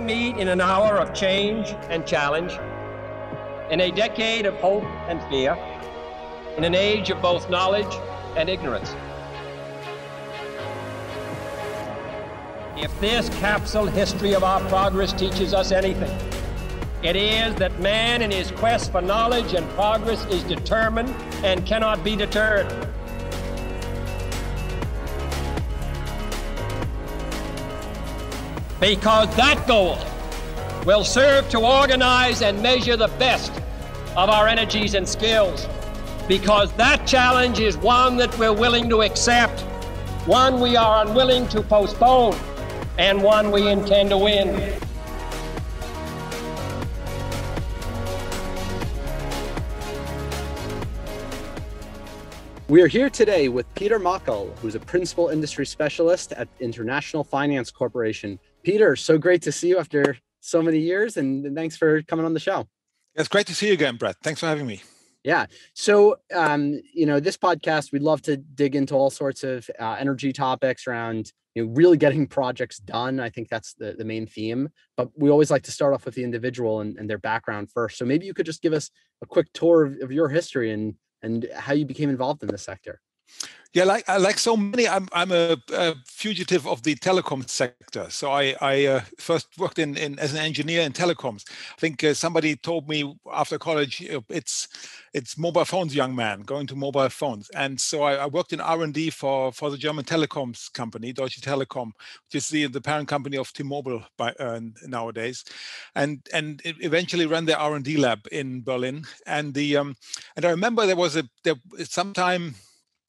we meet in an hour of change and challenge, in a decade of hope and fear, in an age of both knowledge and ignorance. If this capsule history of our progress teaches us anything, it is that man in his quest for knowledge and progress is determined and cannot be deterred. Because that goal will serve to organize and measure the best of our energies and skills. Because that challenge is one that we're willing to accept, one we are unwilling to postpone, and one we intend to win. We are here today with Peter Möckel, who's a principal industry specialist at International Finance Corporation. Peter, so great to see you after so many years, and thanks for coming on the show. It's great to see you again, Brett. Thanks for having me. Yeah. So, this podcast, we'd love to dig into all sorts of energy topics around really getting projects done. I think that's the main theme, but we always like to start off with the individual and their background first. So maybe you could just give us a quick tour of your history and how you became involved in this sector. Yeah, like so many, I'm a fugitive of the telecom sector. So I first worked as an engineer in telecoms. I think somebody told me after college, it's mobile phones, young man, going to mobile phones. And so I worked in R&D for the German telecoms company, Deutsche Telekom, which is the parent company of T-Mobile nowadays, and it eventually ran their R&D lab in Berlin. And and I remember sometime,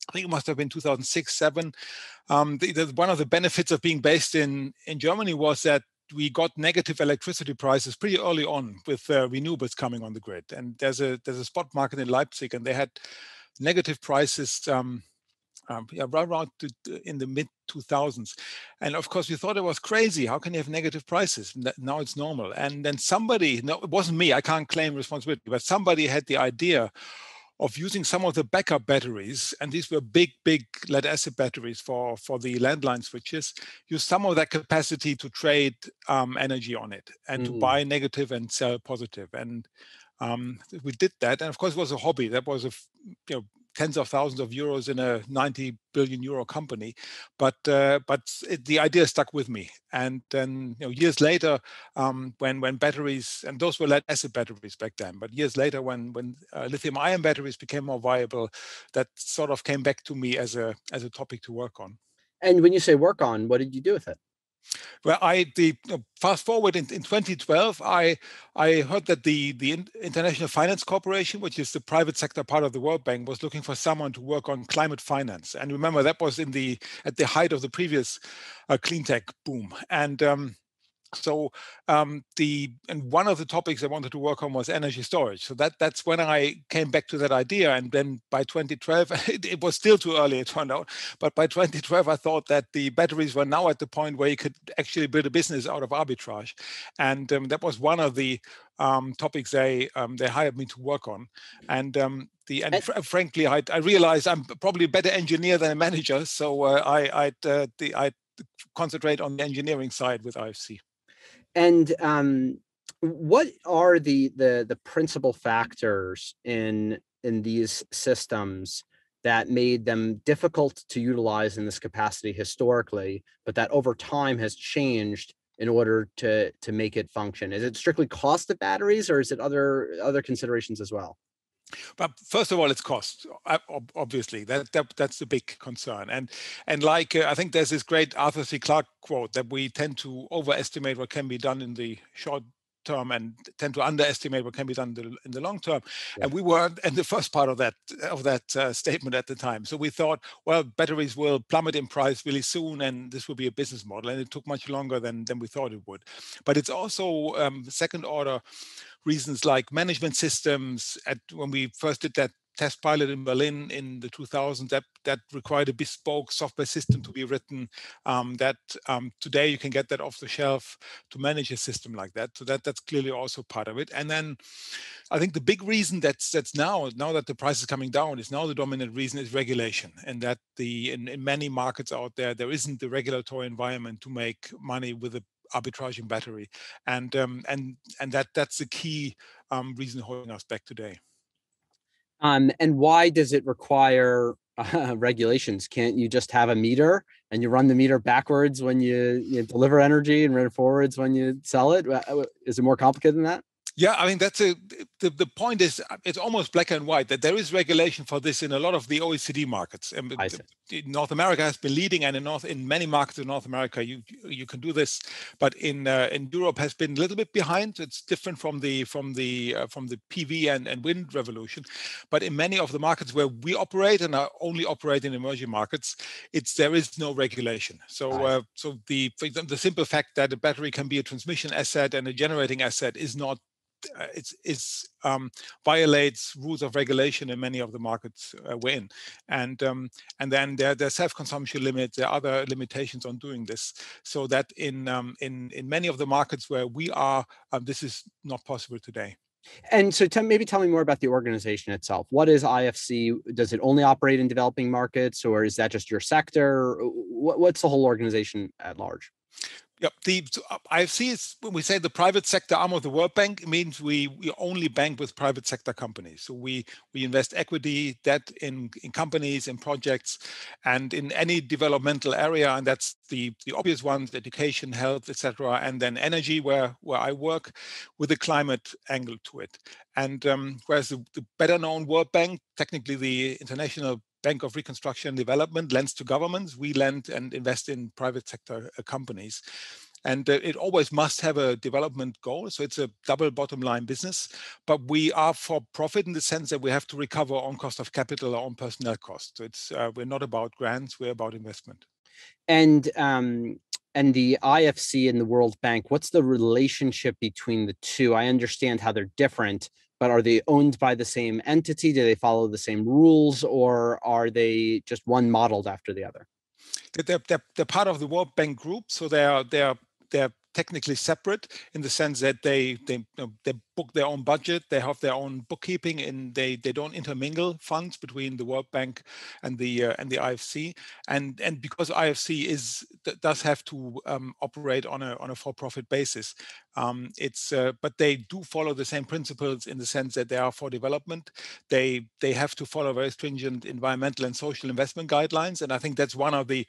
I think it must have been 2006, 2007. One of the benefits of being based in Germany was that we got negative electricity prices pretty early on with renewables coming on the grid. And there's a spot market in Leipzig, and they had negative prices around in the mid-2000s. And of course, we thought it was crazy. How can you have negative prices? Now it's normal. And then it wasn't me, I can't claim responsibility, but somebody had the idea of using some of the backup batteries, and these were big lead acid batteries for the landline switches, use some of that capacity to trade energy on it and to buy negative and sell positive. And we did that. And of course, it was a hobby. That was tens of thousands of euros in a 90 billion euro company. But the idea stuck with me. And then years later, when batteries, and those were lead acid batteries back then, but years later when lithium ion batteries became more viable, that sort of came back to me as a topic to work on. And when you say work on, what did you do with it? Well, fast forward in 2012, I heard that the International Finance Corporation, which is the private sector part of the World Bank, was looking for someone to work on climate finance. And remember, that was at the height of the previous clean tech boom. And so one of the topics I wanted to work on was energy storage. So that's when I came back to that idea. And then by 2012, it was still too early, it turned out. But by 2012, I thought that the batteries were now at the point where you could actually build a business out of arbitrage. And that was one of the topics they hired me to work on. And frankly, I realized I'm probably a better engineer than a manager. So I'd concentrate on the engineering side with IFC. And what are the principal factors in these systems that made them difficult to utilize in this capacity historically, but that over time has changed in order to make it function? Is it strictly cost of batteries, or is it other considerations as well? But first of all, it's cost. Obviously, that's the big concern. And I think there's this great Arthur C. Clarke quote that we tend to overestimate what can be done in the short term and tend to underestimate what can be done in the long term. Yeah. And we were in the first part of that statement at the time. So we thought, well, batteries will plummet in price really soon, and this will be a business model. And it took much longer than we thought it would. But it's also second order reasons like management systems. When we first did that test pilot in Berlin in the 2000s, that required a bespoke software system to be written that today you can get that off the shelf to manage a system like that. So that's clearly also part of it. And then I think the big reason that's now that the price is coming down is now the dominant reason is regulation, and that in many markets out there, there isn't the regulatory environment to make money with a arbitraging battery, and that's the key reason holding us back today. And why does it require regulations? Can't you just have a meter and you run the meter backwards when you deliver energy and run it forwards when you sell it? Is it more complicated than that? Yeah, I mean, that's the point is it's almost black and white that there is regulation for this in a lot of the OECD markets. And North America has been leading, and in many markets in North America, you can do this. But in Europe has been a little bit behind. It's different from the PV and wind revolution. But in many of the markets where we operate, and I only operate in emerging markets, there is no regulation. So for example, the simple fact that a battery can be a transmission asset and a generating asset is not. It violates rules of regulation in many of the markets we're in, and then there are self-consumption limits, there are other limitations on doing this, so that in many of the markets where we are, this is not possible today. And so maybe tell me more about the organization itself. What is IFC? Does it only operate in developing markets, or is that just your sector? What's the whole organization at large? Yep. IFC is, when we say the private sector arm of the World Bank, it means we only bank with private sector companies. So we invest equity, debt in companies, in projects, and in any developmental area. And that's the obvious ones, education, health, etc., and then energy, where I work, with a climate angle to it. And whereas the better known World Bank, technically the International Bank of Reconstruction and Development, lends to governments. We lend and invest in private sector companies. And it always must have a development goal. So it's a double bottom line business, but we are for profit in the sense that we have to recover on cost of capital or on personnel costs. So we're not about grants, we're about investment. And the IFC and the World Bank, what's the relationship between the two? I understand how they're different, but are they owned by the same entity? Do they follow the same rules, or are they just one modeled after the other? They're part of the World Bank group, so they're technically separate in the sense that they book their own budget, they have their own bookkeeping, and they don't intermingle funds between the World Bank and the IFC. And because IFC does have to operate on a for-profit basis, but they do follow the same principles in the sense that they are for development. They have to follow very stringent environmental and social investment guidelines, and I think that's one of the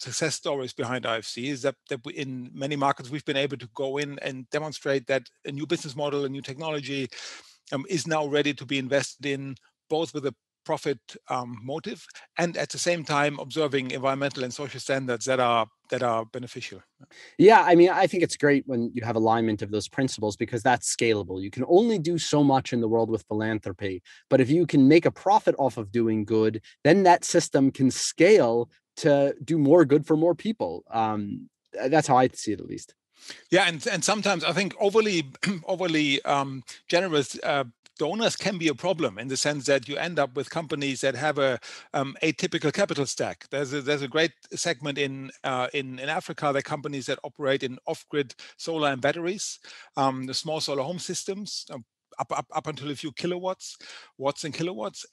success stories behind IFC is that in many markets we've been able to go in and demonstrate that a new business model, a new technology is now ready to be invested in, both with a profit motive and at the same time observing environmental and social standards that are beneficial. Yeah, I mean, I think it's great when you have alignment of those principles, because that's scalable. You can only do so much in the world with philanthropy, but if you can make a profit off of doing good, then that system can scale to do more good for more people. That's how I see it, at least. Yeah, and sometimes I think overly generous donors can be a problem, in the sense that you end up with companies that have a atypical capital stack. There's a great segment in Africa, the companies that operate in off-grid solar and batteries, the small solar home systems, up until a few kilowatts,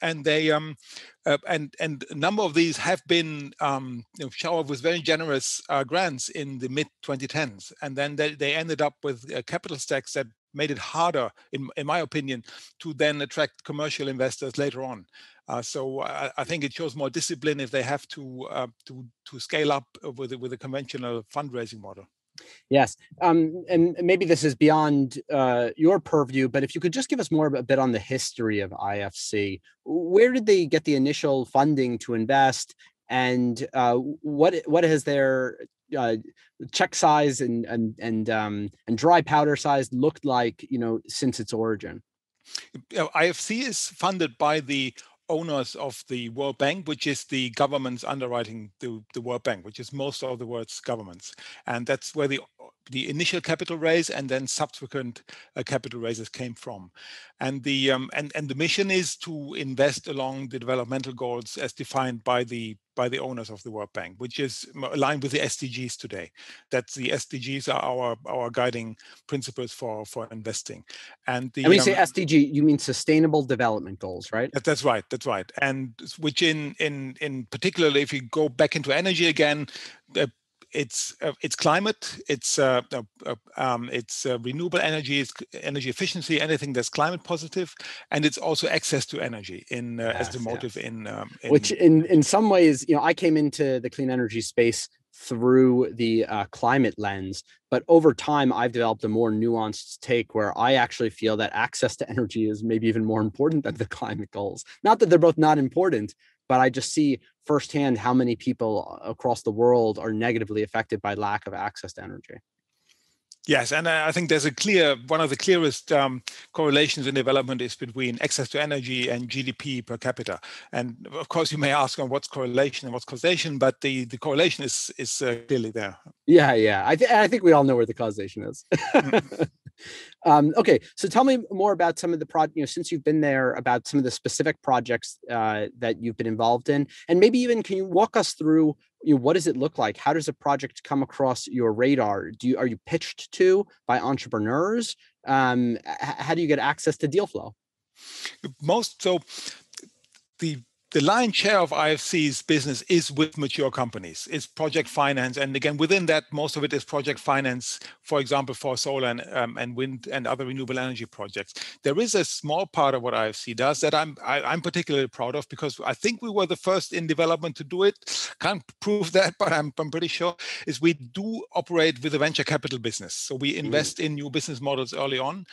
and they and a number of these have been showered with very generous grants in the mid 2010s, and then they ended up with capital stacks that made it harder, in my opinion, to then attract commercial investors later on. So I think it shows more discipline if they have to scale up with a conventional fundraising model. Yes. And maybe this is beyond your purview, but if you could just give us more a bit on the history of IFC. Where did they get the initial funding to invest, and what has their check size and dry powder size looked like, since its origin? IFC is funded by the owners of the World Bank, which is the governments underwriting the World Bank, which is most of the world's governments. And that's where the initial capital raise and then subsequent capital raises came from. And the mission is to invest along the developmental goals as defined by the owners of the World Bank, which is aligned with the SDGs today. That the SDGs are our guiding principles for investing. And when you say SDG, you mean Sustainable Development Goals, right? That's right. And which in particularly, if you go back into energy again, it's climate, it's renewable energy, it's energy efficiency, anything that's climate positive, and it's also access to energy in as the motive in which in some ways, you know, I came into the clean energy space through the climate lens, but over time I've developed a more nuanced take where I actually feel that access to energy is maybe even more important than the climate goals. Not that they're both not important, but I just see firsthand how many people across the world are negatively affected by lack of access to energy. Yes, and I think there's one of the clearest correlations in development is between access to energy and GDP per capita. And of course, you may ask on what's correlation and what's causation, but the correlation is clearly there. Yeah. I think we all know where the causation is. Okay, so tell me more about some of the since you've been there, about some of the specific projects that you've been involved in, and maybe even can you walk us through, you know, what does it look like? How does a project come across your radar? Are you pitched to by entrepreneurs? How do you get access to deal flow? The lion's share of IFC's business is with mature companies. It's project finance. And again, within that, most of it is project finance, for example, for solar and wind and other renewable energy projects. There is a small part of what IFC does that I'm particularly proud of, because I think we were the first in development to do it. Can't prove that, but I'm pretty sure, is we do operate with a venture capital business. So we invest in new business models early on,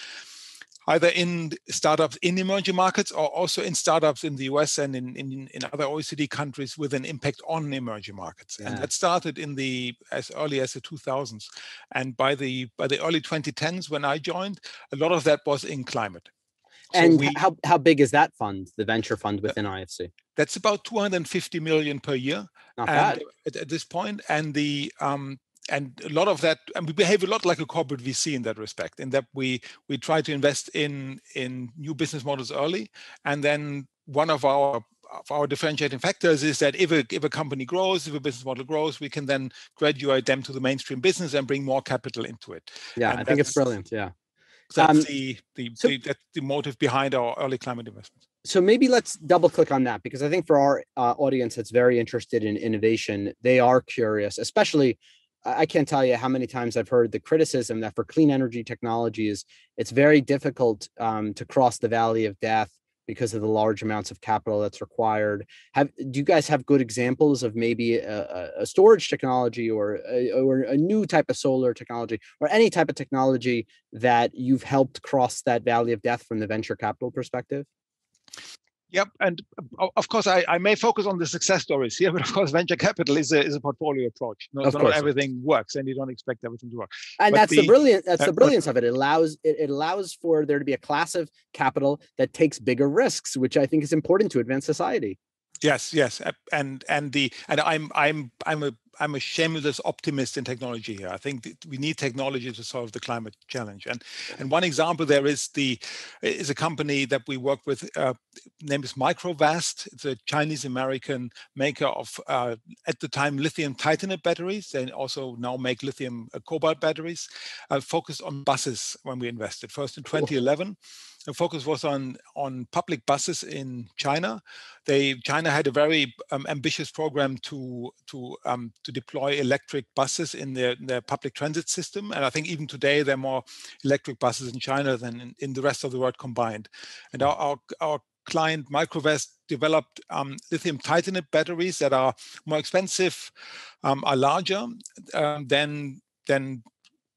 either in startups in emerging markets or also in startups in the US and in other OECD countries with an impact on emerging markets. And that started as early as the 2000s. And by the early 2010s, when I joined, a lot of that was in climate. And so how big is that fund, the venture fund within IFC? That's about 250 million per year. Not bad. At this point. And and a lot of that, and we behave a lot like a corporate VC in that respect, in that we try to invest in new business models early. And then one of our differentiating factors is that if a company grows, if a business model grows, we can then graduate them to the mainstream business and bring more capital into it. Yeah, and I think it's brilliant. Yeah. That's the motive behind our early climate investments. So maybe let's double click on that, because I think for our audience that's very interested in innovation, they are curious, especially. I can't tell you how many times I've heard the criticism that for clean energy technologies, it's very difficult to cross the valley of death because of the large amounts of capital that's required. Do you guys have good examples of maybe a storage technology or a new type of solar technology or any type of technology that you've helped cross that valley of death from the venture capital perspective? Yep. And of course, I may focus on the success stories here, but of course, venture capital is a portfolio approach. Not everything works, and you don't expect everything to work. And but that's the brilliance of it. It allows for there to be a class of capital that takes bigger risks, which I think is important to advance society. Yes. And I'm a shameless optimist in technology here. I think that we need technology to solve the climate challenge. And one example there is a company that we work with, named is MicroVast. It's a Chinese-American maker of, at the time, lithium titanate batteries, and also now make lithium cobalt batteries, focused on buses when we invested. First in 2011, the focus was on public buses in China. China had a very ambitious program to deploy electric buses in their public transit system. And I think even today, there are more electric buses in China than in the rest of the world combined. And our client MicroVast developed lithium titanate batteries that are more expensive, are larger than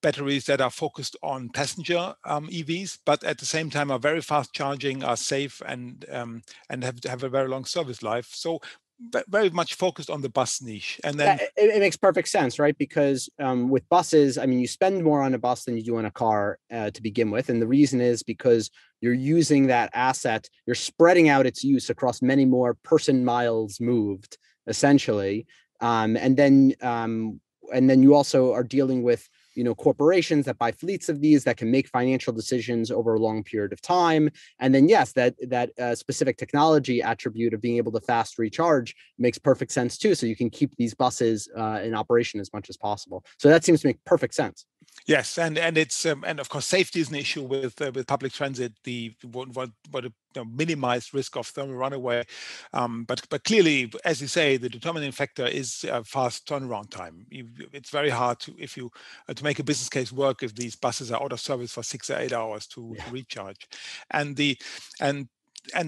batteries that are focused on passenger EVs, but at the same time are very fast charging, are safe, and have a very long service life. So very much focused on the bus niche. And then it makes perfect sense, right? Because with buses, I mean, you spend more on a bus than you do on a car to begin with. And the reason is because you're using that asset, you're spreading out its use across many more person miles moved, essentially. And then you also are dealing with, you know, corporations that buy fleets of these that can make financial decisions over a long period of time. And then, yes, that specific technology attribute of being able to fast recharge makes perfect sense too. So you can keep these buses in operation as much as possible. So that seems to make perfect sense. Yes, and it's and of course safety is an issue with public transit. The minimized risk of thermal runaway, but clearly, as you say, the determining factor is fast turnaround time. It's very hard to make a business case work if these buses are out of service for 6 or 8 hours to recharge, and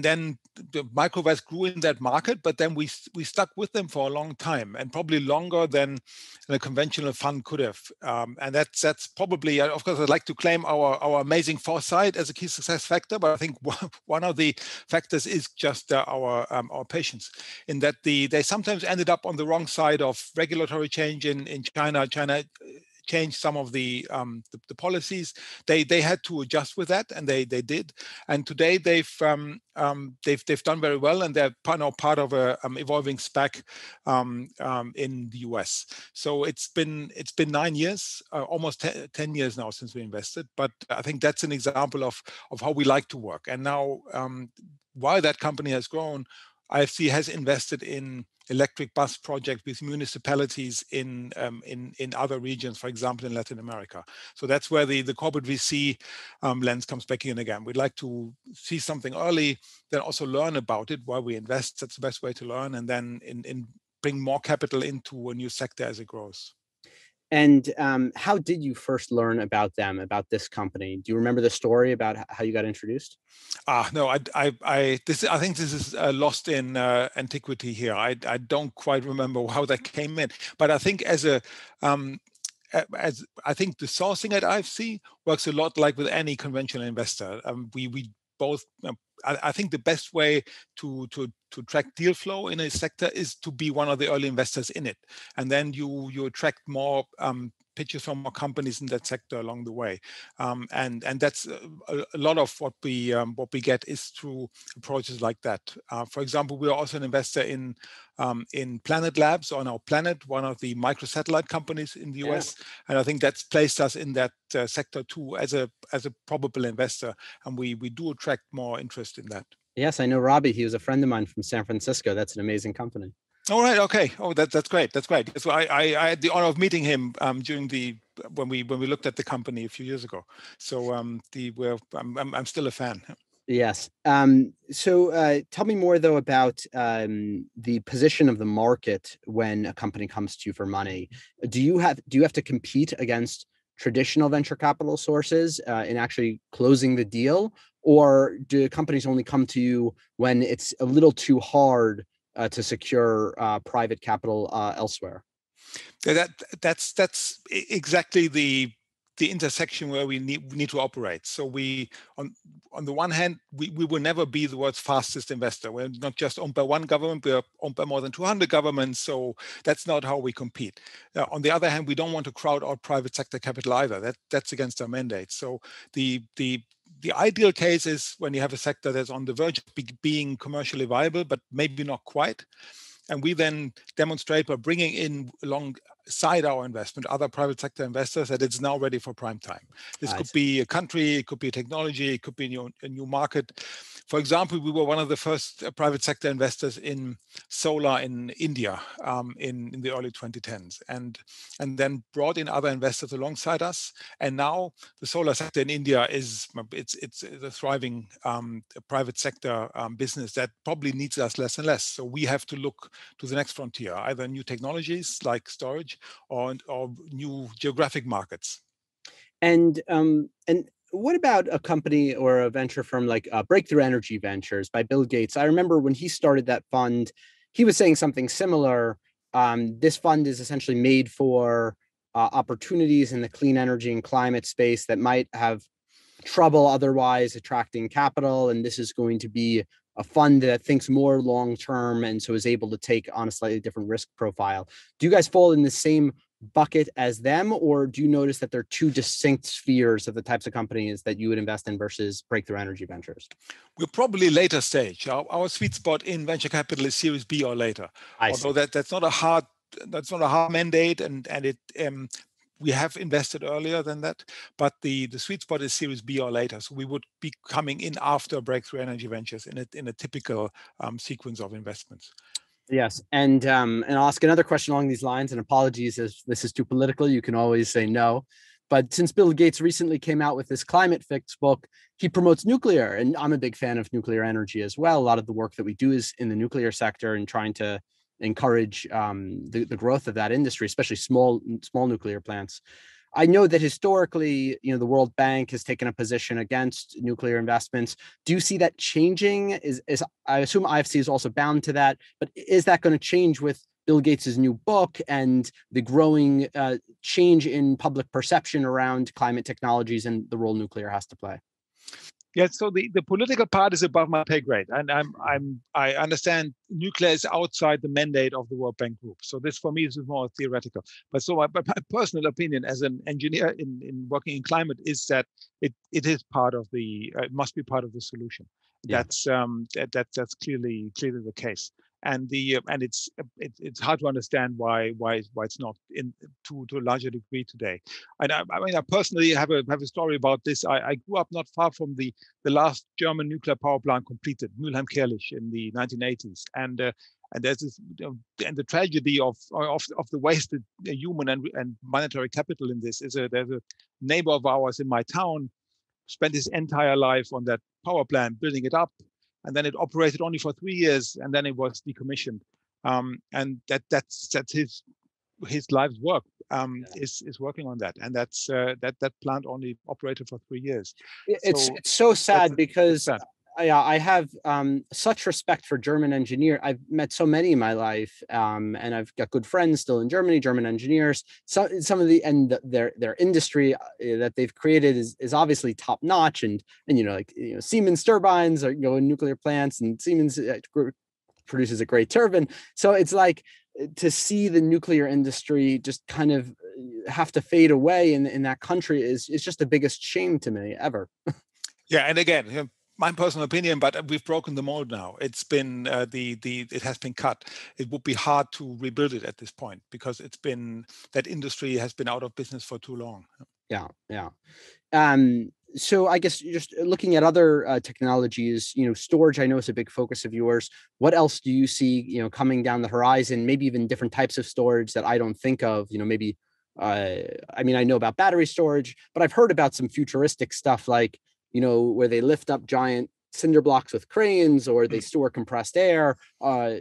then the MicroVast grew in that market, but then we stuck with them for a long time, and probably longer than a conventional fund could have. And that's probably, of course, I'd like to claim our amazing foresight as a key success factor, but I think one of the factors is just our patience, in that they sometimes ended up on the wrong side of regulatory change in China. China changed some of the policies. They had to adjust with that, and they did. And today they've done very well, and they're now part of a evolving SPAC in the US. So it's been 9 years, almost 10 years now since we invested. But I think that's an example of how we like to work. And now, while that company has grown, IFC has invested in electric bus project with municipalities in other regions, for example, in Latin America. So that's where the corporate VC lens comes back in again. We'd like to see something early, then also learn about it while we invest. That's the best way to learn, and then in bring more capital into a new sector as it grows. And how did you first learn about them, about this company? Do you remember the story about how you got introduced? No, I think this is lost in antiquity here. I don't quite remember how that came in, but I think I think the sourcing at IFC works a lot like with any conventional investor. We both. I think the best way to track deal flow in a sector is to be one of the early investors in it, and then you attract more pitches from more companies in that sector along the way, and that's a lot of what we get is through approaches like that. For example, we are also an investor in Planet Labs, or now Planet, one of the microsatellite companies in the US, and I think that's placed us in that sector too as a probable investor, and we do attract more interest in that. Yes, I know Robbie. He was a friend of mine from San Francisco. That's an amazing company. All right. Okay. Oh, that's great. That's great. So I had the honor of meeting him during when we looked at the company a few years ago. So I'm still a fan. Yes. So tell me more though about the position of the market when a company comes to you for money. Do you have to compete against traditional venture capital sources in actually closing the deal, or do companies only come to you when it's a little too hard to secure private capital elsewhere? That's exactly the intersection where we need to operate. So on the one hand, we will never be the world's fastest investor. We're not just owned by one government, we're owned by more than 200 governments. So that's not how we compete. On the other hand, we don't want to crowd out private sector capital either. That's against our mandate. So the ideal case is when you have a sector that's on the verge of being commercially viable, but maybe not quite. And we then demonstrate by bringing in alongside our investment other private sector investors that it's now ready for prime time. This could be a country, it could be a technology, it could be a new market. For example, we were one of the first private sector investors in solar in India in the early 2010s, and then brought in other investors alongside us. And now the solar sector in India is a thriving private sector business that probably needs us less and less. So we have to look to the next frontier, either new technologies like storage or new geographic markets. And what about a company or a venture firm like Breakthrough Energy Ventures by Bill Gates? I remember when he started that fund, he was saying something similar. This fund is essentially made for opportunities in the clean energy and climate space that might have trouble otherwise attracting capital. And this is going to be a fund that thinks more long-term and so is able to take on a slightly different risk profile. Do you guys fall in the same bucket as them, or do you notice that there are two distinct spheres of the types of companies that you would invest in versus Breakthrough Energy Ventures? We're probably later stage. Our sweet spot in venture capital is Series B or later. Although that's not a hard mandate, and it we have invested earlier than that, but the sweet spot is Series B or later. So we would be coming in after Breakthrough Energy Ventures in a typical sequence of investments. Yes, and I'll ask another question along these lines. And apologies if this is too political. You can always say no. But since Bill Gates recently came out with this climate fix book, he promotes nuclear. And I'm a big fan of nuclear energy as well. A lot of the work that we do is in the nuclear sector and trying to encourage the growth of that industry, especially small nuclear plants. I know that historically, the World Bank has taken a position against nuclear investments. Do you see that changing? Is I assume IFC is also bound to that, but is that going to change with Bill Gates's new book and the growing change in public perception around climate technologies and the role nuclear has to play? Yeah, so the political part is above my pay grade, and I understand nuclear is outside the mandate of the World Bank Group. So this for me is more theoretical. But my personal opinion as an engineer in working in climate is that it is part of the it must be part of the solution. Yeah. That's clearly the case. And it's hard to understand why it's not in to a larger degree today. And I personally have a story about this. I grew up not far from the last German nuclear power plant completed, Mülheim Kärlich, in the 1980s. And there's this and the tragedy of the wasted human and monetary capital in this is there's a neighbor of ours in my town spent his entire life on that power plant, building it up. And then it operated only for 3 years, and then it was decommissioned. And that's his life's work is working on that. And that plant only operated for 3 years. It's so sad because I have such respect for German engineers. I've met so many in my life, and I've got good friends still in Germany. German engineers, their industry that they've created is obviously top notch, and Siemens turbines are in nuclear plants, and Siemens produces a great turbine. So it's like to see the nuclear industry just kind of have to fade away in that country is just the biggest shame to me ever. Yeah, and again. My personal opinion, but we've broken the mold now. It's been it has been cut. It would be hard to rebuild it at this point because that industry has been out of business for too long. Yeah. So I guess just looking at other technologies, storage, I know is a big focus of yours. What else do you see, coming down the horizon? Maybe even different types of storage that I don't think of. Maybe I know about battery storage, but I've heard about some futuristic stuff like. Where they lift up giant cinder blocks with cranes or they store compressed air. Are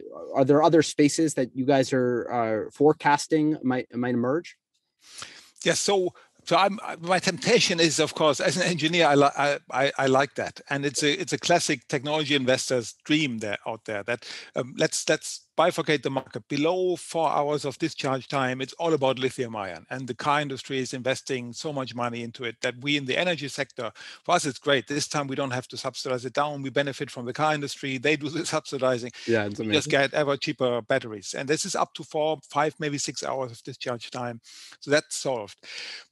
there other spaces that you guys are forecasting might emerge? Yes. Yeah, so my temptation is, of course, as an engineer, I like that. And it's a classic technology investor's dream that let's bifurcate the market. Below 4 hours of discharge time, it's all about lithium ion, and the car industry is investing so much money into it that we in the energy sector, for us, it's great. This time we don't have to subsidize it down. We benefit from the car industry. They do the subsidizing. Yeah, it's amazing. We just get ever cheaper batteries. And this is up to 4, 5, maybe 6 hours of discharge time. So that's solved.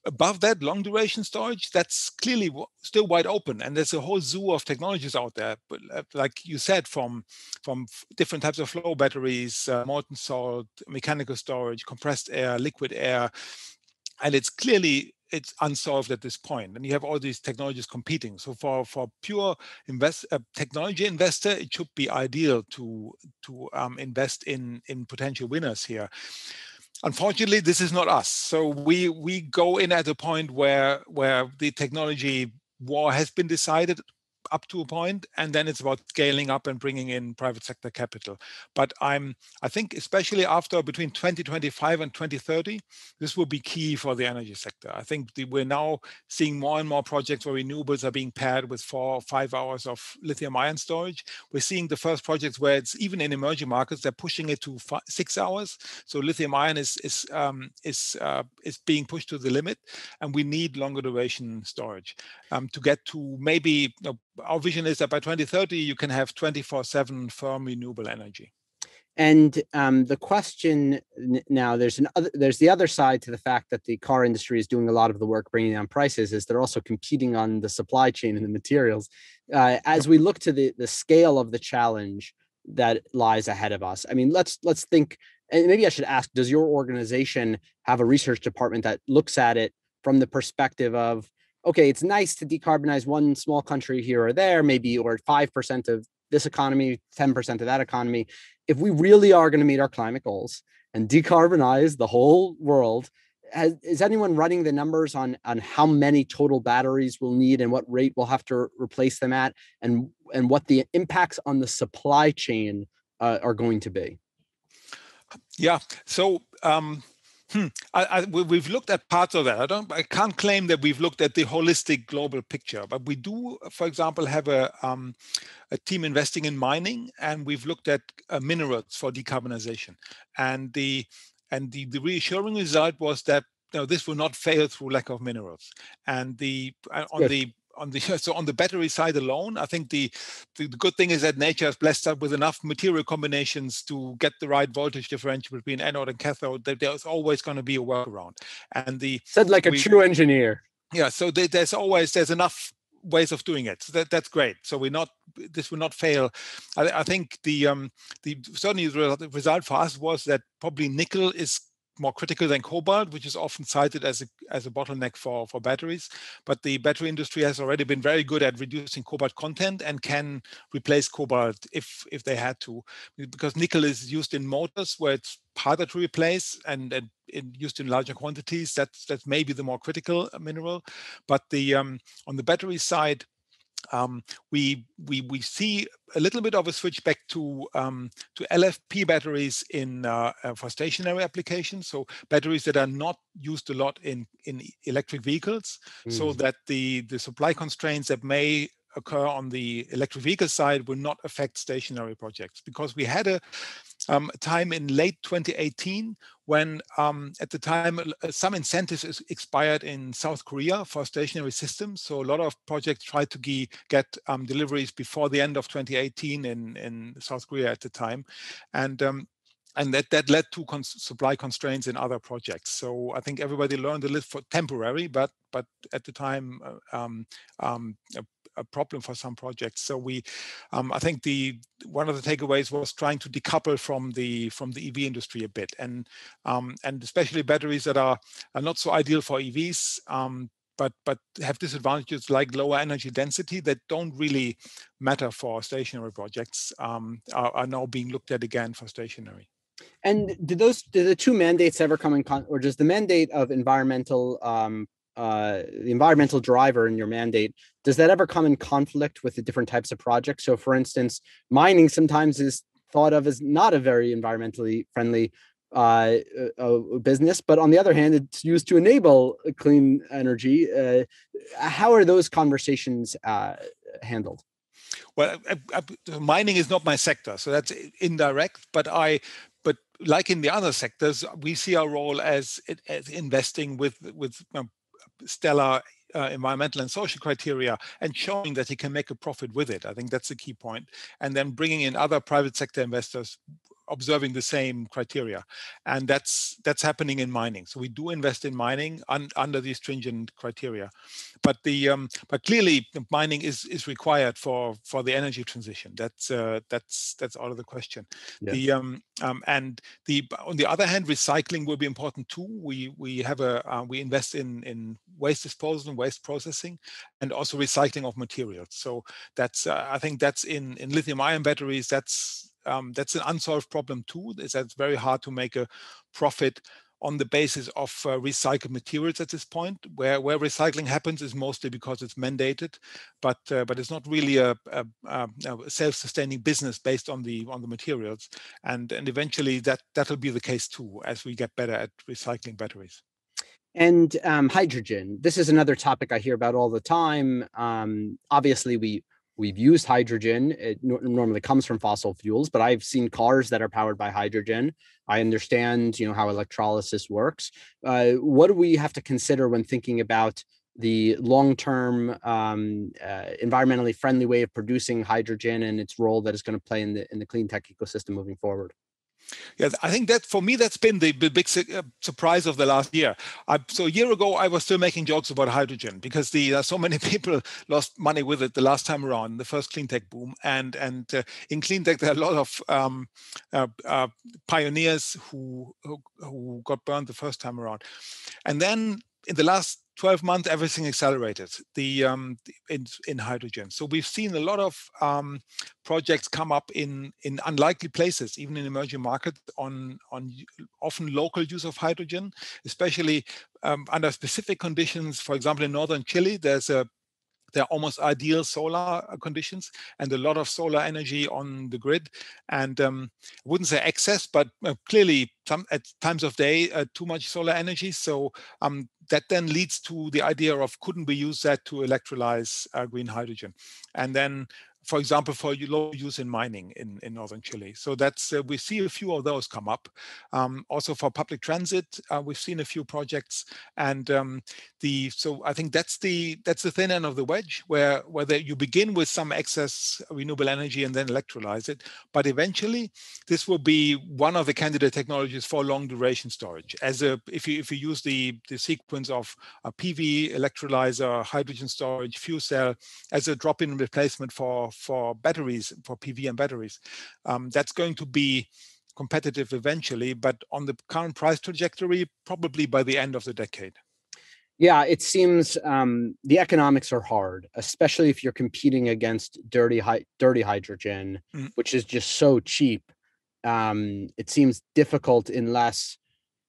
Above that, long duration storage, that's clearly still wide open. And there's a whole zoo of technologies out there. But like you said, from different types of flow batteries, molten salt, mechanical storage, compressed air, liquid air, and it's unsolved at this point. And you have all these technologies competing. So for pure technology investor, it should be ideal to invest in potential winners here. Unfortunately, this is not us. So we go in at a point where the technology war has been decided. Up to a point, and then it's about scaling up and bringing in private sector capital. But I think especially after between 2025 and 2030, this will be key for the energy sector. I think we're now seeing more and more projects where renewables are being paired with 4 or 5 hours of lithium ion storage. We're seeing the first projects where it's even in emerging markets, they're pushing it to 5, 6 hours. So lithium ion is being pushed to the limit, and we need longer duration storage to get to maybe. Our vision is that by 2030, you can have 24/7 firm renewable energy. And the question now, there's the other side to the fact that the car industry is doing a lot of the work bringing down prices, is they're also competing on the supply chain and the materials. As we look to the scale of the challenge that lies ahead of us, I mean, let's think, and maybe I should ask, does your organization have a research department that looks at it from the perspective of, okay, it's nice to decarbonize one small country here or there, maybe, or 5% of this economy, 10% of that economy. If we really are going to meet our climate goals and decarbonize the whole world, Is anyone running the numbers on how many total batteries we'll need and what rate we'll have to replace them at, and what the impacts on the supply chain are going to be? Yeah. So we've looked at parts of that. I can't claim that we've looked at the holistic global picture, but we do, for example, have a team investing in mining, and we've looked at minerals for decarbonization. And the reassuring result was that this will not fail through lack of minerals. And on the battery side alone, I think the good thing is that nature has blessed us with enough material combinations to get the right voltage differential between anode and cathode, that there's always going to be a workaround. And a true engineer. Yeah, so there's enough ways of doing it. So that's great. So this will not fail. I think the result for us was that probably nickel is more critical than cobalt, which is often cited as a bottleneck for batteries. But the battery industry has already been very good at reducing cobalt content and can replace cobalt if they had to, because nickel is used in motors where it's harder to replace and used in larger quantities. That's maybe the more critical mineral. But on the battery side, we see a little bit of a switch back to LFP batteries for stationary applications, so batteries that are not used a lot in electric vehicles, so that the supply constraints that may occur on the electric vehicle side will not affect stationary projects. Because we had a time in late 2018 when at the time some incentives expired in South Korea for stationary systems. So a lot of projects tried to get deliveries before the end of 2018 in South Korea at the time. And that led to supply constraints in other projects. So I think everybody learned a little for temporary, but at the time, a problem for some projects. So I think one of the takeaways was trying to decouple from the EV industry a bit, and especially batteries that are not so ideal for EVs, but have disadvantages like lower energy density that don't really matter for stationary projects, are now being looked at again for stationary. And did the two mandates ever come in or does the mandate of the environmental driver in your mandate, does that ever come in conflict with the different types of projects? So for instance, mining sometimes is thought of as not a very environmentally friendly business, but on the other hand, it's used to enable clean energy. How are those conversations handled? Well, mining is not my sector, so that's indirect, but like in the other sectors, we see our role as investing with stellar environmental and social criteria and showing that he can make a profit with it. I think that's the key point. And then bringing in other private sector investors observing the same criteria. And that's happening in mining. So we do invest in mining under these stringent criteria. But but clearly mining is required for the energy transition. That's out of the question. Yeah. On the other hand, recycling will be important too. We have we invest in waste disposal and waste processing, and also recycling of materials. So I think that's in lithium-ion batteries. That's an unsolved problem too. It's very hard to make a profit on the basis of recycled materials at this point. Where recycling happens is mostly because it's mandated, but it's not really a self-sustaining business based on the materials. And eventually that'll be the case too as we get better at recycling batteries. And hydrogen. This is another topic I hear about all the time. Obviously We've used hydrogen. It normally comes from fossil fuels, but I've seen cars that are powered by hydrogen. I understand, how electrolysis works. What do we have to consider when thinking about the long-term environmentally friendly way of producing hydrogen and its role that is going to play in the clean tech ecosystem moving forward? Yeah, I think that for me, that's been the big surprise of the last year. So a year ago, I was still making jokes about hydrogen because so many people lost money with it the last time around, the first clean tech boom. And in clean tech, there are a lot of pioneers who got burned the first time around. And then in the last 12 months, everything accelerated in hydrogen. So we've seen a lot of projects come up in unlikely places, even in emerging markets, on often local use of hydrogen, especially under specific conditions. For example, in northern Chile, there are almost ideal solar conditions and a lot of solar energy on the grid. And I wouldn't say excess, but clearly at times of day, too much solar energy. So that then leads to the idea of, couldn't we use that to electrolyze green hydrogen? And then, for example, for low use in mining in northern Chile. So that's, we see a few of those come up. Also for public transit, we've seen a few projects, and so I think that's the thin end of the wedge, where you begin with some excess renewable energy and then electrolyze it. But eventually, this will be one of the candidate technologies for long duration storage. If you use the sequence of a PV, electrolyzer, hydrogen storage, fuel cell as a drop-in replacement for batteries, for PV and batteries, that's going to be competitive eventually, but on the current price trajectory, probably by the end of the decade. Yeah, it seems the economics are hard, especially if you're competing against dirty hydrogen, which is just so cheap. It seems difficult unless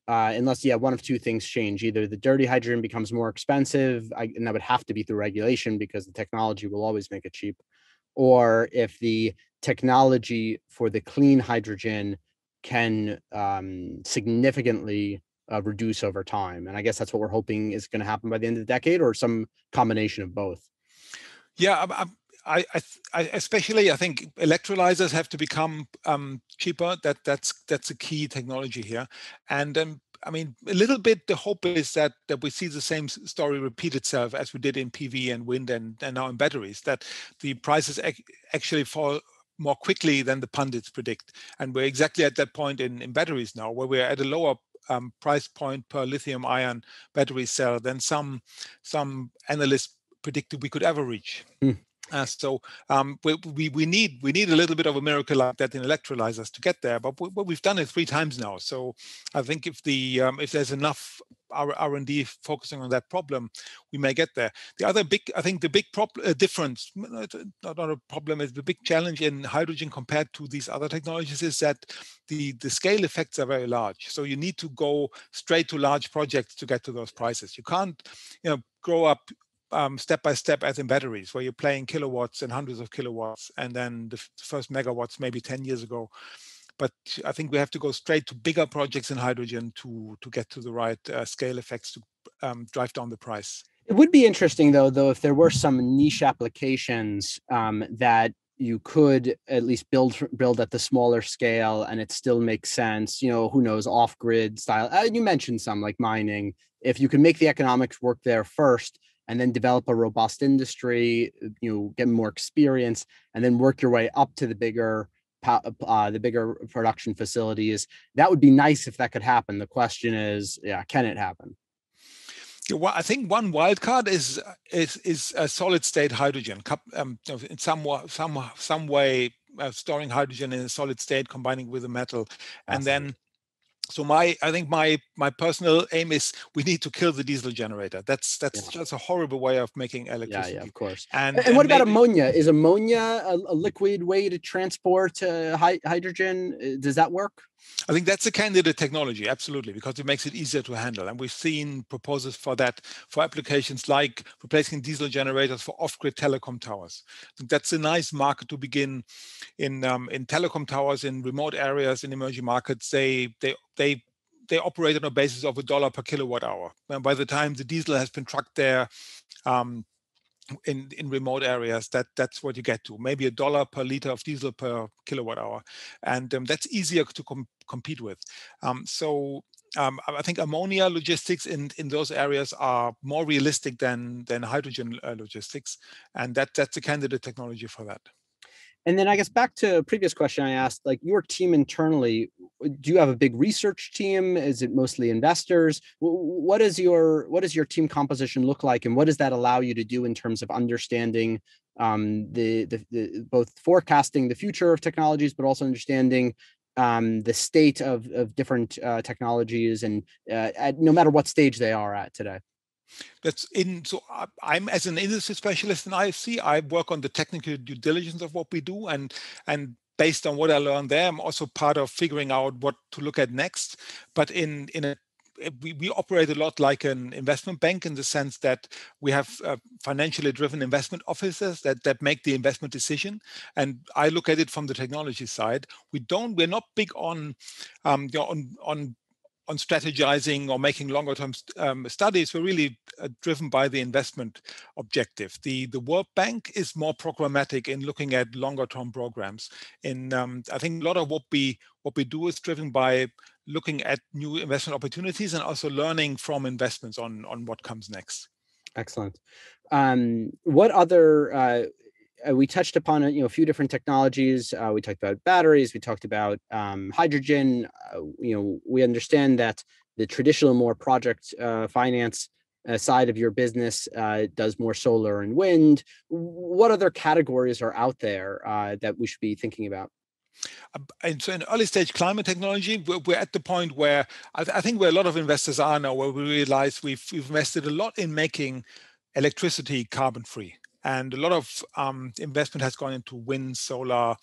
one of two things change. Either the dirty hydrogen becomes more expensive, and that would have to be through regulation because the technology will always make it cheap, or if the technology for the clean hydrogen can significantly reduce over time. And I guess that's what we're hoping is going to happen by the end of the decade, or some combination of both. Yeah, I think electrolyzers have to become cheaper. That's a key technology here. And then I mean, a little bit the hope is that we see the same story repeat itself as we did in PV and wind and now in batteries, that the prices actually fall more quickly than the pundits predict. And we're exactly at that point in batteries now, where we're at a lower price point per lithium ion battery cell than some analysts predicted we could ever reach. So we need a little bit of a miracle like that in electrolyzers to get there, but we've done it 3 times now. So I think if there's enough R&D focusing on that problem, we may get there. The other big challenge in hydrogen compared to these other technologies is that the scale effects are very large. So you need to go straight to large projects to get to those prices. You can't, grow up step by step as in batteries, where you're playing kilowatts and hundreds of kilowatts, and then the first megawatts maybe 10 years ago. But I think we have to go straight to bigger projects in hydrogen to get to the right scale effects to drive down the price. It would be interesting though, if there were some niche applications that you could at least build at the smaller scale, and it still makes sense, who knows, off-grid style. You mentioned some like mining. If you can make the economics work there first, and then develop a robust industry, get more experience, and then work your way up to the bigger production facilities. That would be nice if that could happen. The question is, can it happen? Well, I think one wild card is a solid state hydrogen. In some way, storing hydrogen in a solid state, combining with a metal, and then. So I think my personal aim is we need to kill the diesel generator. That's a horrible way of making electricity. Yeah, of course. And what about ammonia? Is ammonia a liquid way to transport hydrogen? Does that work? I think that's a candidate technology, absolutely, because it makes it easier to handle. And we've seen proposals for that, for applications like replacing diesel generators for off-grid telecom towers. I think that's a nice market to begin in telecom towers, in remote areas, in emerging markets. They operate on a basis of $1 per kilowatt hour. And by the time the diesel has been trucked there, in remote areas, that's what you get to, maybe $1 per liter of diesel per kilowatt hour, and that's easier to compete with. I think ammonia logistics in those areas are more realistic than hydrogen logistics, and that's a candidate technology for that. And then I guess back to a previous question I asked, like your team internally, do you have a big research team? Is it mostly investors? What does your team composition look like? And what does that allow you to do in terms of understanding the both forecasting the future of technologies, but also understanding the state of different technologies and no matter what stage they are at today? That's in. So I'm, as an industry specialist in IFC, I work on the technical due diligence of what we do, and based on what I learned there, I'm also part of figuring out what to look at next. But we operate a lot like an investment bank in the sense that we have financially driven investment officers that make the investment decision. And I look at it from the technology side. We're not big on strategizing or making longer term studies. We're really driven by the investment objective. The World Bank is more programmatic in looking at longer term programs. And I think a lot of what we do is driven by looking at new investment opportunities and also learning from investments on what comes next. Excellent. What other, we touched upon a few different technologies. We talked about batteries, we talked about hydrogen. We understand that the traditional more project finance side of your business does more solar and wind. What other categories are out there that we should be thinking about? And so in early stage climate technology, we're at the point where I think where a lot of investors are now, where we realize we've invested a lot in making electricity carbon free. And a lot of investment has gone into wind, solar,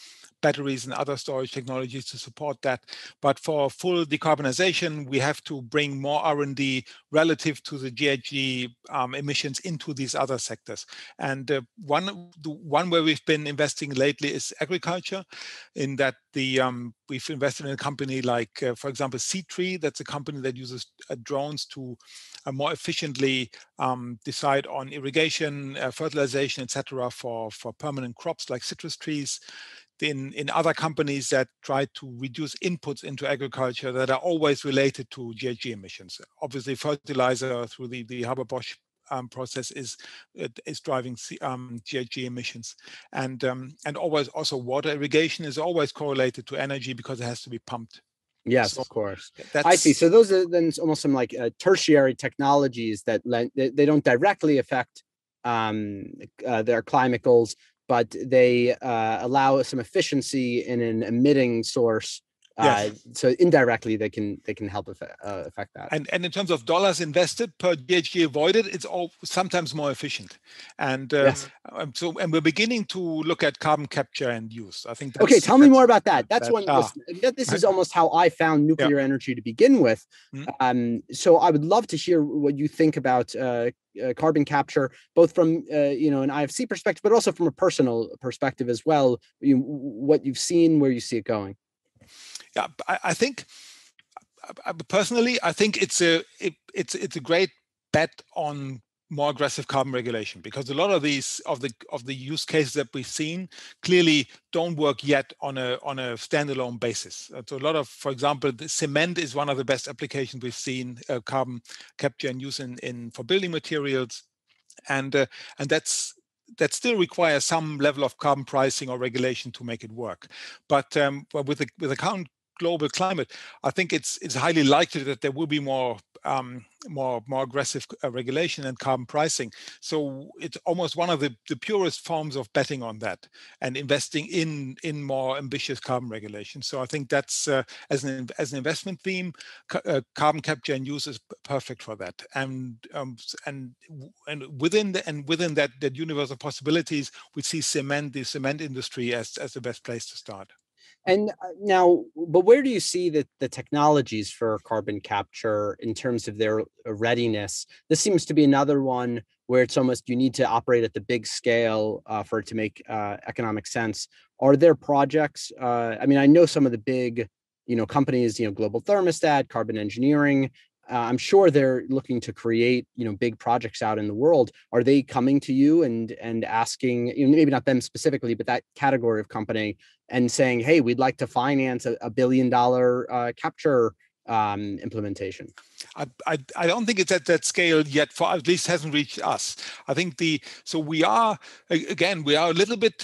batteries, and other storage technologies to support that. But for full decarbonization, we have to bring more R&D relative to the GHG emissions into these other sectors. And the one where we've been investing lately is agriculture, in that we've invested in a company like, for example, C-Tree. That's a company that uses drones to more efficiently decide on irrigation, fertilization, etc., for permanent crops like citrus trees. In other companies that try to reduce inputs into agriculture that are always related to GHG emissions. Obviously, fertilizer through the Haber-Bosch process is driving GHG emissions, and always also water irrigation is always correlated to energy because it has to be pumped. Yes, so, of course. I see. So those are then almost some like tertiary technologies that they don't directly affect their climate goals, but they allow some efficiency in an emitting source. Yes. So indirectly, they can help affect that. And in terms of dollars invested per GHG avoided, it's all sometimes more efficient. And yes. So we're beginning to look at carbon capture and use. I think. Tell me more about that. This is almost how I found nuclear energy to begin with. Mm-hmm. So I would love to hear what you think about carbon capture, both from an IFC perspective, but also from a personal perspective as well. What you've seen, where you see it going. Yeah, I think personally, I think it's a great bet on more aggressive carbon regulation, because a lot of these of the use cases that we've seen clearly don't work yet on a standalone basis. So a lot of, for example, the cement is one of the best applications we've seen carbon capture and use in for building materials, and that still requires some level of carbon pricing or regulation to make it work. But with the current global climate, I think it's highly likely that there will be more aggressive regulation and carbon pricing. So it's almost one of the purest forms of betting on that and investing in more ambitious carbon regulation. So I think that's as an investment theme, carbon capture and use is perfect for that. And within that universe of possibilities, we see the cement industry as the best place to start. And now, but where do you see the technologies for carbon capture in terms of their readiness? This seems to be another one where it's almost you need to operate at the big scale for it to make economic sense. Are there projects? I know some of the big, companies, Global Thermostat, Carbon Engineering. I'm sure they're looking to create, big projects out in the world. Are they coming to you and asking, maybe not them specifically, but that category of company, and saying, hey, we'd like to finance a $1 billion capture implementation? I don't think it's at that scale yet, for at least hasn't reached us. I think we are a little bit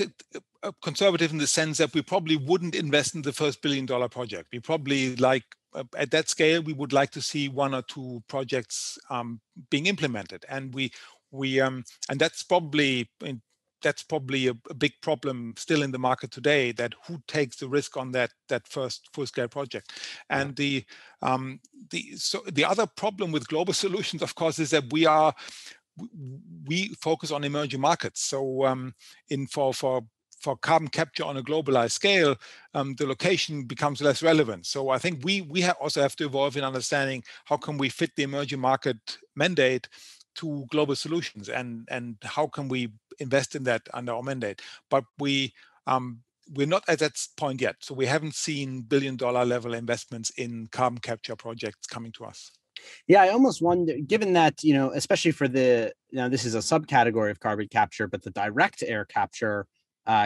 conservative in the sense that we probably wouldn't invest in the first $1 billion project. We probably at that scale, we would like to see one or two projects being implemented, and and that's probably a big problem still in the market today. That who takes the risk on that first full-scale project, and the the other problem with global solutions, of course, is that we focus on emerging markets. So for carbon capture on a globalized scale, the location becomes less relevant. So I think we also have to evolve in understanding how can we fit the emerging market mandate to global solutions, and how can we invest in that under our mandate. But we're not at that point yet. So we haven't seen billion-dollar level investments in carbon capture projects coming to us. Yeah, I almost wonder, given that, you know, especially for the, you know, this is a subcategory of carbon capture, but the direct air capture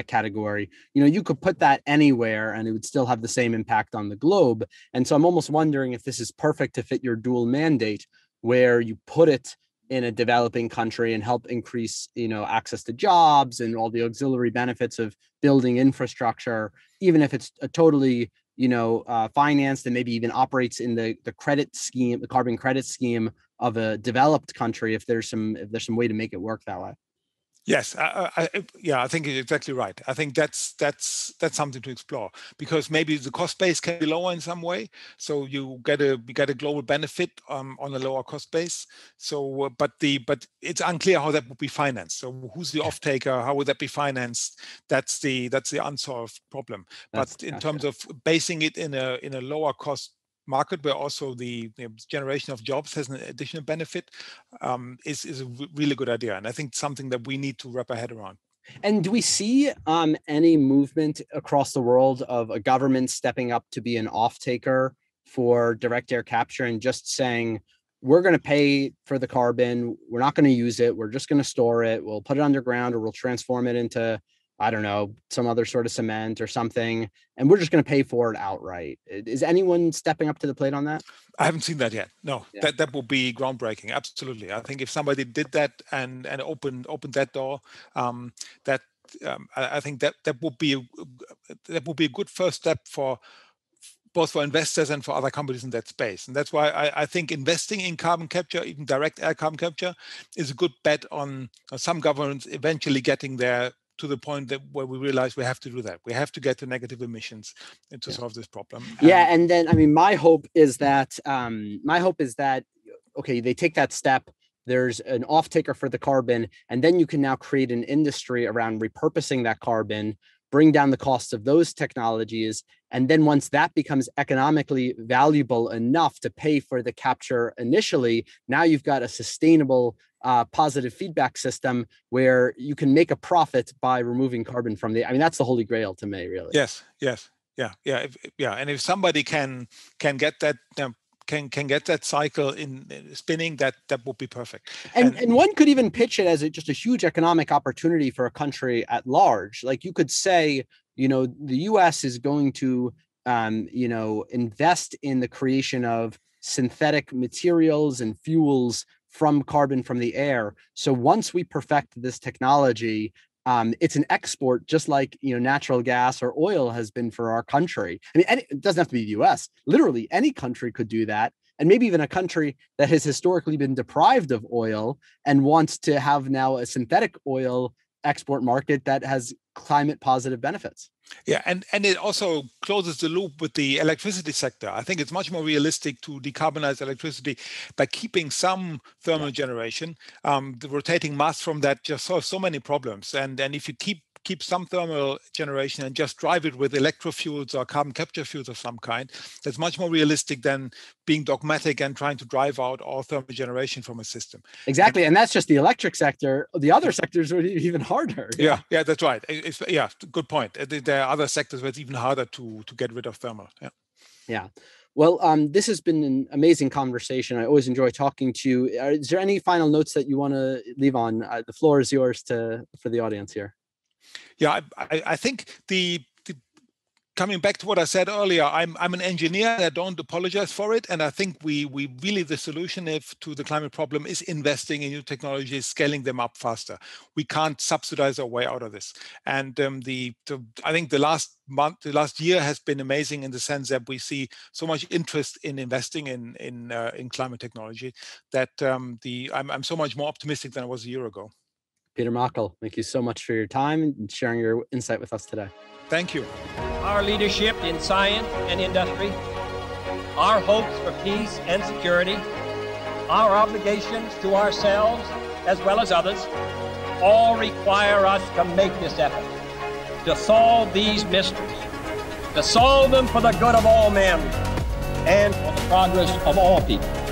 category, you know, you could put that anywhere and it would still have the same impact on the globe. And so I'm almost wondering if this is perfect to fit your dual mandate, where you put it in a developing country and help increase, you know, access to jobs and all the auxiliary benefits of building infrastructure, even if it's a totally, you know, financed and maybe even operates in the credit scheme, the carbon credit scheme of a developed country, if there's some way to make it work that way. Yes, I think you're exactly right. I think that's something to explore, because maybe the cost base can be lower in some way, so you get a global benefit on a lower cost base. So, but it's unclear how that would be financed. So, who's the off taker? How would that be financed? That's the unsolved problem. But in terms of basing it in a lower cost market, where also the generation of jobs has an additional benefit, is a really good idea. And I think something that we need to wrap our head around. And do we see any movement across the world of a government stepping up to be an off-taker for direct air capture and just saying, we're going to pay for the carbon, we're not going to use it, we're just going to store it, we'll put it underground, or we'll transform it into, I don't know, some other sort of cement or something, and we're just going to pay for it outright? Is anyone stepping up to the plate on that? I haven't seen that yet. No, yeah. That will be groundbreaking. Absolutely. I think if somebody did that and opened that door, I think that would be a good first step for both for investors and for other companies in that space. And that's why I think investing in carbon capture, even direct air carbon capture, is a good bet on some governments eventually getting there to the point that where we realize we have to do that. We have to get to negative emissions to solve this problem. And then, I mean, my hope is that, okay, they take that step, there's an off-taker for the carbon, and then you can now create an industry around repurposing that carbon, bring down the costs of those technologies. And then once that becomes economically valuable enough to pay for the capture initially, now you've got a sustainable positive feedback system where you can make a profit by removing carbon from the, I mean, that's the holy grail to me, really. Yes. And if somebody can get that, can get that cycle in spinning, that would be perfect. And one could even pitch it as just a huge economic opportunity for a country at large. Like you could say, you know, the U.S. is going to, you know, invest in the creation of synthetic materials and fuels from carbon from the air. So once we perfect this technology, it's an export, just like, you know, natural gas or oil has been for our country. I mean, it doesn't have to be the U.S. Literally, any country could do that. And maybe even a country that has historically been deprived of oil and wants to have now a synthetic oil export market that has climate positive benefits. Yeah, and it also closes the loop with the electricity sector. I think it's much more realistic to decarbonize electricity by keeping some thermal generation. The rotating mass from that just solves so many problems. And if you keep some thermal generation and just drive it with electrofuels or carbon capture fuels of some kind, that's much more realistic than being dogmatic and trying to drive out all thermal generation from a system. Exactly. And that's just the electric sector. The other sectors are even harder. Yeah, that's right. It's good point. There are other sectors where it's even harder to get rid of thermal. Yeah. Well, this has been an amazing conversation. I always enjoy talking to you. Is there any final notes that you want to leave on? The floor is yours for the audience here. Yeah, I think the coming back to what I said earlier, I'm an engineer and I don't apologize for it. And I think we really, the solution to the climate problem is investing in new technologies, scaling them up faster. We can't subsidize our way out of this. And I think the last year has been amazing in the sense that we see so much interest in investing in climate technology that I'm so much more optimistic than I was a year ago. Peter Möckel, thank you so much for your time and sharing your insight with us today. Thank you. Our leadership in science and industry our hopes for peace and security, our obligations to ourselves as well as others, all require us to make this effort, to solve these mysteries, to solve them for the good of all men and for the progress of all people.